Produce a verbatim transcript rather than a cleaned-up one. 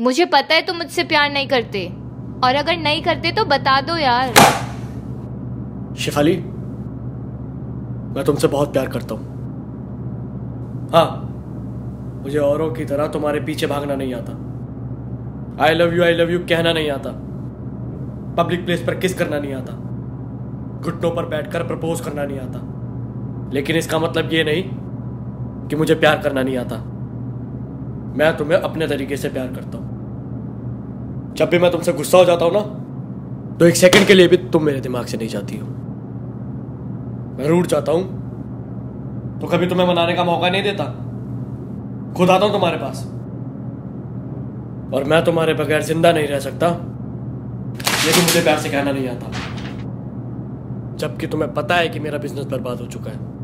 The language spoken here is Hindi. मुझे पता है तुम मुझसे प्यार नहीं करते, और अगर नहीं करते तो बता दो यार। शिफाली, मैं तुमसे बहुत प्यार करता हूँ। हाँ, मुझे औरों की तरह तुम्हारे पीछे भागना नहीं आता। I love you I love you कहना नहीं आता। पब्लिक प्लेस पर किस करना नहीं आता। घुटनों पर बैठकर प्रपोज करना नहीं आता। लेकिन इसका मतलब ये नहीं कि मुझे प्यार करना नहीं आता। मैं तुम्हें अपने तरीके से प्यार करता हूँ। जब भी मैं तुमसे गुस्सा हो जाता हूँ ना, तो एक सेकंड के लिए भी तुम मेरे दिमाग से नहीं जाती हो। मैं रूठ जाता हूँ तो कभी तुम्हें मनाने का मौका नहीं देता। खुद आता हूँ तुम्हारे पास, और मैं तुम्हारे बगैर जिंदा नहीं रह सकता, लेकिन मुझे प्यार से कहना नहीं आता। जबकि तुम्हें पता है कि मेरा बिजनेस बर्बाद हो चुका है।